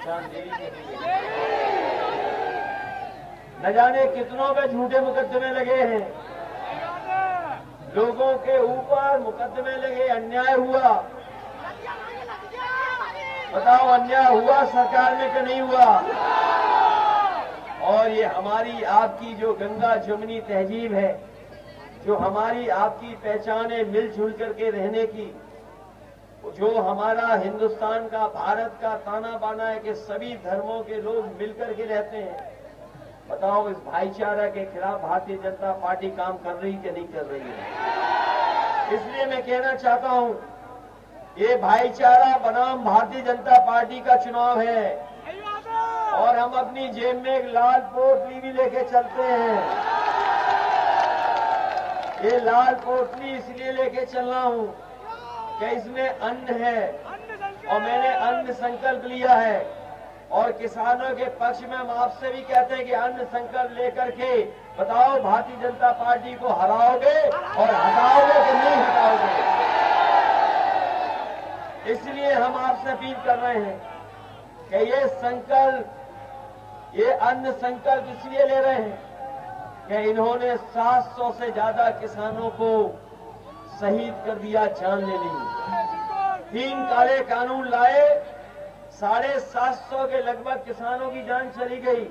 न जाने कितनों पे झूठे मुकदमे लगे हैं, लोगों के ऊपर मुकदमे लगे, अन्याय हुआ। बताओ अन्याय हुआ सरकार में कि नहीं हुआ? और ये हमारी आपकी जो गंगा जमुनी तहजीब है, जो हमारी आपकी पहचान है मिलजुल करके रहने की, जो हमारा हिंदुस्तान का भारत का ताना बाना है कि सभी धर्मों के लोग मिलकर के रहते हैं, बताओ इस भाईचारा के खिलाफ भारतीय जनता पार्टी काम कर रही कि नहीं कर रही है। इसलिए मैं कहना चाहता हूं ये भाईचारा बनाम भारतीय जनता पार्टी का चुनाव है और हम अपनी जेब में एक लाल पोटली भी लेके चलते हैं। ये लाल पोटली इसलिए लेके चल रहा हूं कि इसमें अन्न है और मैंने अन्न संकल्प लिया है और किसानों के पक्ष में हम आपसे भी कहते हैं कि अन्न संकल्प लेकर के बताओ भारतीय जनता पार्टी को हराओगे और हटाओगे कि नहीं हटाओगे। इसलिए हम आपसे अपील कर रहे हैं कि ये संकल्प, ये अन्न संकल्प इसलिए ले रहे हैं कि इन्होंने 700 से ज्यादा किसानों को शहीद कर दिया, जान ले ली। 3 काले कानून लाए, 750 के लगभग किसानों की जान चली गई,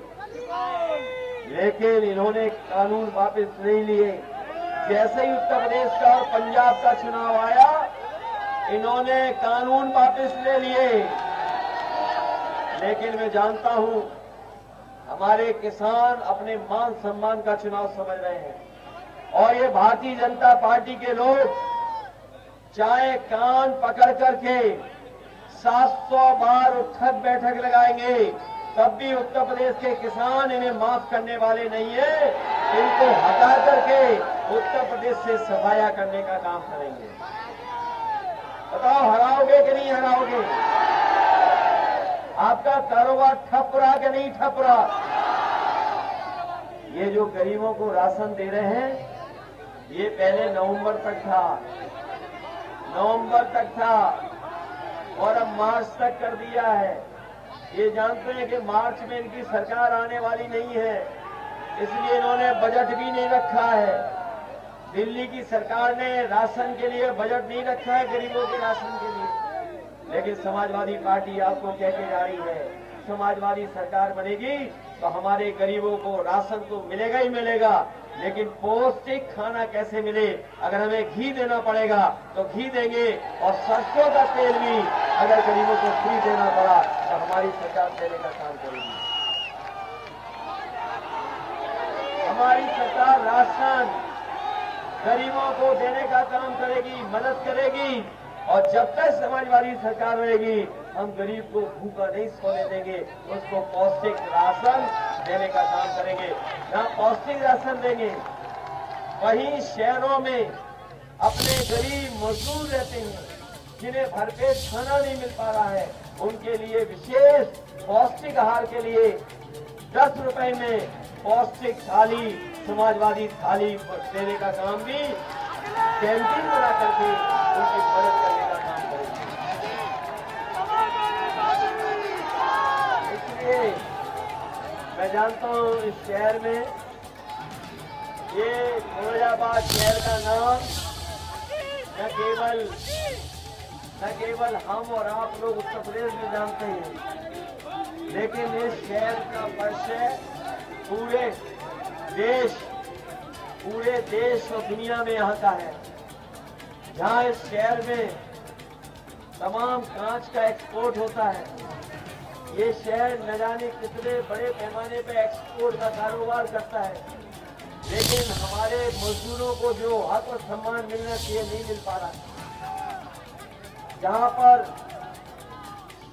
लेकिन इन्होंने कानून वापस नहीं लिए। जैसे ही उत्तर प्रदेश का और पंजाब का चुनाव आया, इन्होंने कानून वापस ले लिए, लेकिन मैं जानता हूं हमारे किसान अपने मान सम्मान का चुनाव समझ रहे हैं। और ये भारतीय जनता पार्टी के लोग चाहे कान पकड़ करके 700 बार उठक बैठक लगाएंगे, तब भी उत्तर प्रदेश के किसान इन्हें माफ करने वाले नहीं है। इनको हटा करके उत्तर प्रदेश से सफाया करने का काम करेंगे। बताओ हराओगे कि नहीं हराओगे? आपका कारोबार ठप रहा कि नहीं ठप रहा? ये जो गरीबों को राशन दे रहे हैं, ये पहले नवंबर तक था और अब मार्च तक कर दिया है। ये जानते हैं कि मार्च में इनकी सरकार आने वाली नहीं है, इसलिए इन्होंने बजट भी नहीं रखा है। दिल्ली की सरकार ने राशन के लिए बजट नहीं रखा है, गरीबों के राशन के लिए। लेकिन समाजवादी पार्टी आपको कह के जा रही है समाजवादी सरकार बनेगी तो हमारे गरीबों को राशन तो मिलेगा ही मिलेगा, लेकिन पौष्टिक खाना कैसे मिले? अगर हमें घी देना पड़ेगा तो घी देंगे, और सरसों का तेल भी अगर गरीबों को फ्री देना पड़ा तो हमारी सरकार देने का काम करेगी। हमारी सरकार राशन गरीबों को देने का काम करेगी, मदद करेगी। और जब तक समाजवादी सरकार रहेगी, हम गरीब को भूखा नहीं सोने देंगे, उसको पौष्टिक राशन देने का काम करेंगे। जहाँ पौष्टिक राशन देंगे, वहीं शहरों में अपने गरीब मजदूर रहते हैं जिन्हें भरपेट खाना नहीं मिल पा रहा है, उनके लिए विशेष पौष्टिक आहार के लिए 10 रुपए में पौष्टिक थाली, समाजवादी थाली देने का काम भी कैंटीन बना करके उनकी मदद करने का काम करेंगे। इसलिए मैं जानता हूं इस शहर में, ये फिरोजाबाद शहर का नाम न केवल हम और आप लोग उत्तर प्रदेश में जानते हैं, लेकिन इस शहर का परिचय पूरे देश और दुनिया में यहाँ का है। जहाँ इस शहर में तमाम कांच का एक्सपोर्ट होता है, ये शहर न जाने कितने बड़े पैमाने पे एक्सपोर्ट का कारोबार करता है, लेकिन हमारे मजदूरों को जो हक और सम्मान मिलना चाहिए नहीं मिल पा रहा। जहाँ पर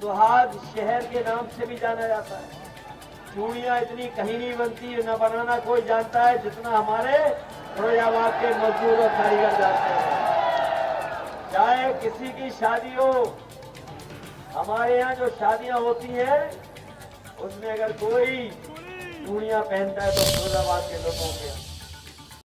सुहाग शहर के नाम से भी जाना जाता है, चूड़ियाँ इतनी कहीं नहीं बनती न बनाना कोई जानता है जितना हमारे फिरोजाबाद के मजदूर और कारीगर जानते हैं। चाहे किसी की शादी हो, हमारे यहाँ जो शादियाँ होती हैं उसमें अगर कोई चूड़ियाँ पहनता है तो फिरोजाबाद के लोगों के